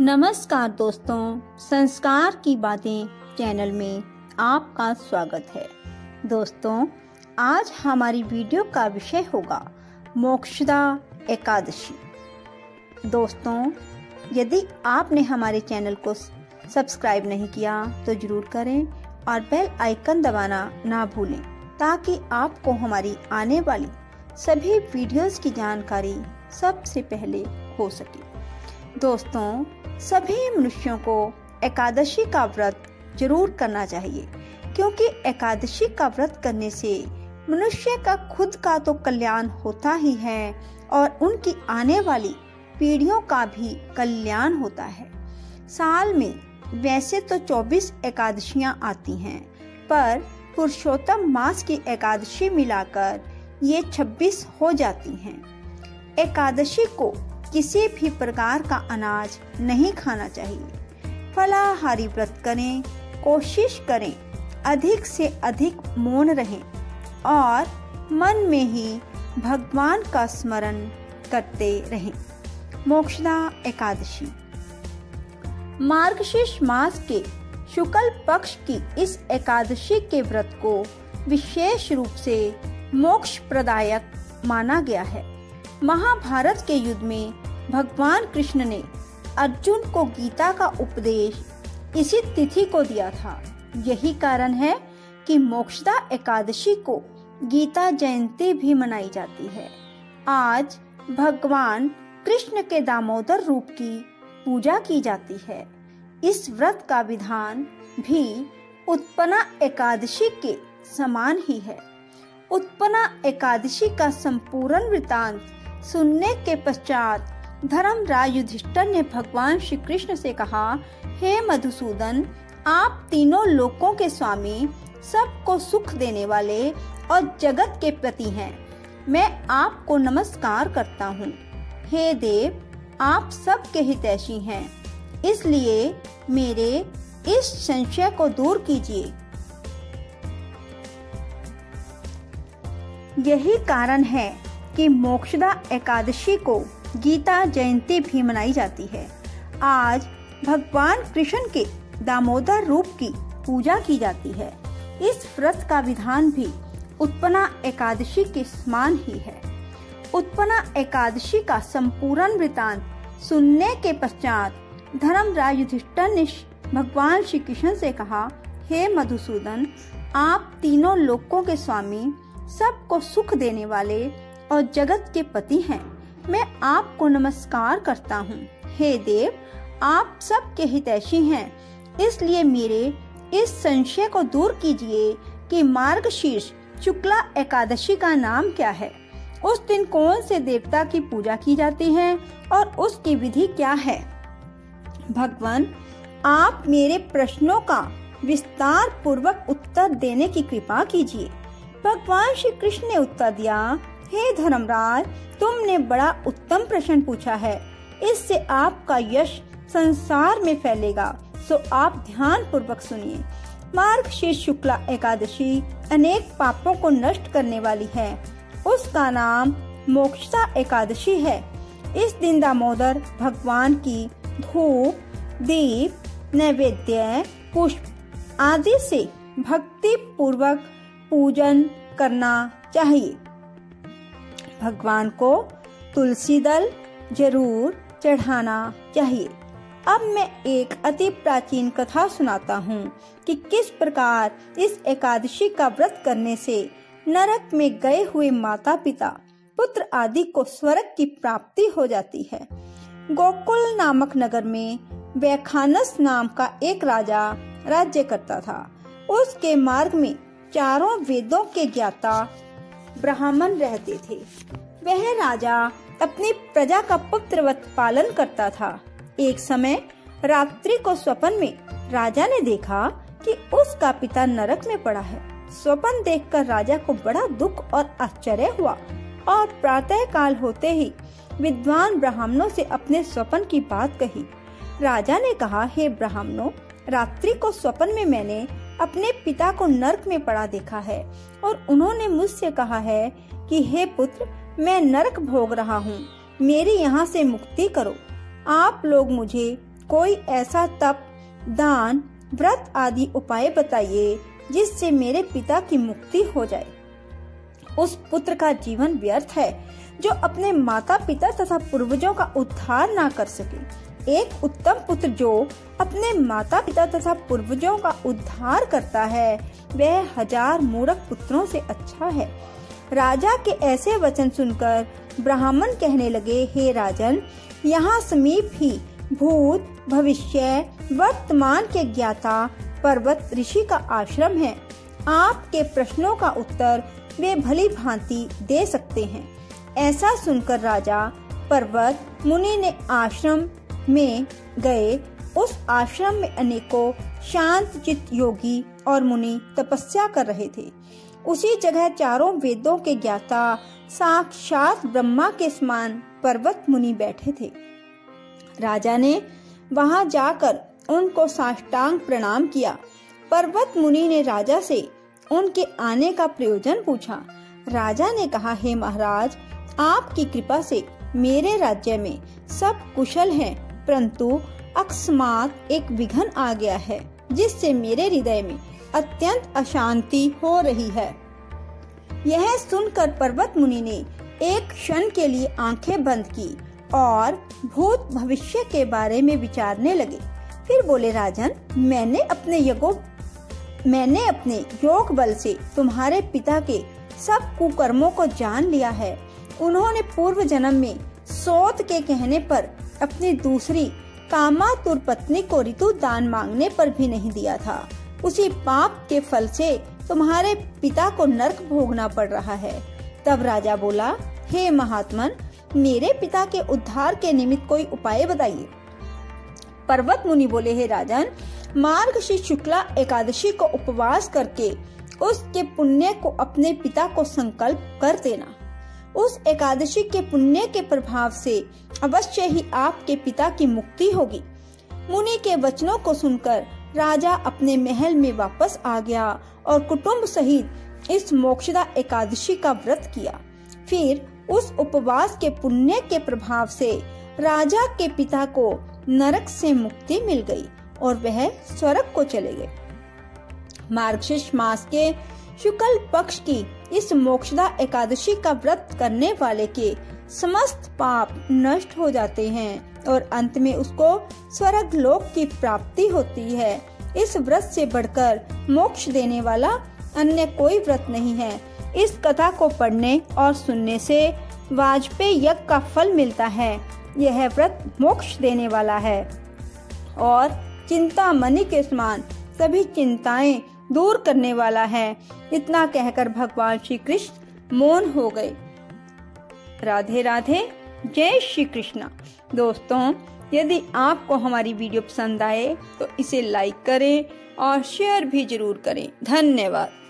नमस्कार दोस्तों, संस्कार की बातें चैनल में आपका स्वागत है। दोस्तों, आज हमारी वीडियो का विषय होगा मोक्षदा एकादशी। दोस्तों, यदि आपने हमारे चैनल को सब्सक्राइब नहीं किया तो ज़रूर करें और बेल आइकन दबाना ना भूलें ताकि आपको हमारी आने वाली सभी वीडियोस की जानकारी सबसे पहले हो सके। दोस्तों, सभी मनुष्यों को एकादशी का व्रत जरूर करना चाहिए क्योंकि एकादशी का व्रत करने से मनुष्य का खुद का तो कल्याण होता ही है और उनकी आने वाली पीढ़ियों का भी कल्याण होता है। साल में वैसे तो 24 एकादशियां आती हैं, पर पुरुषोत्तम मास की एकादशी मिलाकर ये 26 हो जाती हैं। एकादशी को किसी भी प्रकार का अनाज नहीं खाना चाहिए। फलाहारी व्रत करें, कोशिश करें अधिक से अधिक मौन रहें और मन में ही भगवान का स्मरण करते रहें। मोक्षदा एकादशी मार्गशीर्ष मास के शुक्ल पक्ष की इस एकादशी के व्रत को विशेष रूप से मोक्ष प्रदायक माना गया है। महाभारत के युद्ध में भगवान कृष्ण ने अर्जुन को गीता का उपदेश इसी तिथि को दिया था। यही कारण है कि मोक्षदा एकादशी को गीता जयंती भी मनाई जाती है। आज भगवान कृष्ण के दामोदर रूप की पूजा की जाती है। इस व्रत का विधान भी उत्पन्ना एकादशी के समान ही है। उत्पन्ना एकादशी का संपूर्ण वृतांत सुनने के पश्चात धर्मराज युधिष्ठिर ने भगवान श्री कृष्ण से कहा, हे मधुसूदन, आप तीनों लोकों के स्वामी, सबको सुख देने वाले और जगत के पति हैं। मैं आपको नमस्कार करता हूँ। हे देव, आप सबके हितैषी हैं, इसलिए मेरे इस संशय को दूर कीजिए। यही कारण है कि मोक्षदा एकादशी को गीता जयंती भी मनाई जाती है। आज भगवान कृष्ण के दामोदर रूप की पूजा की जाती है। इस व्रत का विधान भी उत्पन्ना एकादशी के समान ही है। उत्पन्ना एकादशी का संपूर्ण वृतांत सुनने के पश्चात धर्मराज युधिष्ठिर ने भगवान श्री कृष्ण से कहा, हे मधुसूदन, आप तीनों लोकों के स्वामी, सबको सुख देने वाले और जगत के पति हैं। मैं आपको नमस्कार करता हूँ। हे देव, आप सबके हितैषी हैं, इसलिए मेरे इस संशय को दूर कीजिए कि मार्गशीर्ष शुक्ला एकादशी का नाम क्या है, उस दिन कौन से देवता की पूजा की जाती है और उसकी विधि क्या है। भगवान, आप मेरे प्रश्नों का विस्तार पूर्वक उत्तर देने की कृपा कीजिए। भगवान श्री कृष्ण ने उत्तर दिया, हे धर्मराज, तुमने बड़ा उत्तम प्रश्न पूछा है। इससे आपका यश संसार में फैलेगा, सो आप ध्यान पूर्वक सुनिए। मार्गशीर्ष शुक्ला एकादशी अनेक पापों को नष्ट करने वाली है। उसका नाम मोक्षदा एकादशी है। इस दिन दामोदर भगवान की धूप, दीप, नैवेद्य, पुष्प आदि से भक्ति पूर्वक पूजन करना चाहिए। भगवान को तुलसी दल जरूर चढ़ाना चाहिए। अब मैं एक अति प्राचीन कथा सुनाता हूँ कि किस प्रकार इस एकादशी का व्रत करने से नरक में गए हुए माता पिता, पुत्र आदि को स्वर्ग की प्राप्ति हो जाती है। गोकुल नामक नगर में वैखानस नाम का एक राजा राज्य करता था। उसके मार्ग में चारों वेदों के ज्ञाता ब्राह्मण रहते थे। वह राजा अपनी प्रजा का पुत्रवत पालन करता था। एक समय रात्रि को स्वप्न में राजा ने देखा कि उसका पिता नरक में पड़ा है। स्वप्न देखकर राजा को बड़ा दुख और आश्चर्य हुआ और प्रातः काल होते ही विद्वान ब्राह्मणों से अपने स्वप्न की बात कही। राजा ने कहा, हे ब्राह्मणों, रात्रि को स्वप्न में मैंने अपने पिता को नरक में पड़ा देखा है और उन्होंने मुझसे कहा है कि हे पुत्र, मैं नरक भोग रहा हूँ, मेरी यहाँ से मुक्ति करो। आप लोग मुझे कोई ऐसा तप, दान, व्रत आदि उपाय बताइए जिससे मेरे पिता की मुक्ति हो जाए। उस पुत्र का जीवन व्यर्थ है जो अपने माता पिता तथा पूर्वजों का उद्धार ना कर सके। एक उत्तम पुत्र जो अपने माता पिता तथा पूर्वजों का उद्धार करता है वह हजार मूर्ख पुत्रों से अच्छा है। राजा के ऐसे वचन सुनकर ब्राह्मण कहने लगे, हे राजन, यहाँ समीप ही भूत, भविष्य, वर्तमान के ज्ञाता पर्वत ऋषि का आश्रम है। आपके प्रश्नों का उत्तर वे भली भांति दे सकते हैं। ऐसा सुनकर राजा पर्वत मुनि ने आश्रम में गए। उस आश्रम में अनेकों शांत चित्त योगी और मुनि तपस्या कर रहे थे। उसी जगह चारों वेदों के ज्ञाता साक्षात ब्रह्मा के समान पर्वत मुनि बैठे थे। राजा ने वहां जाकर उनको साष्टांग प्रणाम किया। पर्वत मुनि ने राजा से उनके आने का प्रयोजन पूछा। राजा ने कहा, हे महाराज, आपकी कृपा से मेरे राज्य में सब कुशल हैं, परंतु अकस्मात एक विघ्न आ गया है जिससे मेरे हृदय में अत्यंत अशांति हो रही है। यह सुनकर पर्वत मुनि ने एक क्षण के लिए आंखें बंद की और भूत भविष्य के बारे में विचारने लगे। फिर बोले, राजन, मैंने अपने योग बल से तुम्हारे पिता के सब कुकर्मों को जान लिया है। उन्होंने पूर्व जन्म में सोत के कहने पर अपनी दूसरी कामातुर पत्नी को ऋतु दान मांगने पर भी नहीं दिया था। उसी पाप के फल से तुम्हारे पिता को नरक भोगना पड़ रहा है। तब राजा बोला, हे महात्मन, मेरे पिता के उद्धार के निमित्त कोई उपाय बताइए। पर्वत मुनि बोले, हे राजन, मार्गशीर्ष शुक्ला एकादशी को उपवास करके उसके पुण्य को अपने पिता को संकल्प कर देना। उस एकादशी के पुण्य के प्रभाव से अवश्य ही आपके पिता की मुक्ति होगी। मुनि के वचनों को सुनकर राजा अपने महल में वापस आ गया और कुटुंब सहित इस मोक्षदा एकादशी का व्रत किया। फिर उस उपवास के पुण्य के प्रभाव से राजा के पिता को नरक से मुक्ति मिल गई और वह स्वर्ग को चले गए। मार्गशीर्ष मास के शुक्ल पक्ष की इस मोक्षदा एकादशी का व्रत करने वाले के समस्त पाप नष्ट हो जाते हैं और अंत में उसको स्वर्ग लोक की प्राप्ति होती है। इस व्रत से बढ़कर मोक्ष देने वाला अन्य कोई व्रत नहीं है। इस कथा को पढ़ने और सुनने से वाजपेय यज्ञ का फल मिलता है। यह व्रत मोक्ष देने वाला है और चिंतामणि के समान सभी चिंताएं दूर करने वाला है। इतना कहकर भगवान श्री कृष्ण मौन हो गए। राधे राधे, जय श्री कृष्ण। दोस्तों, यदि आपको हमारी वीडियो पसंद आए तो इसे लाइक करें और शेयर भी जरूर करें। धन्यवाद।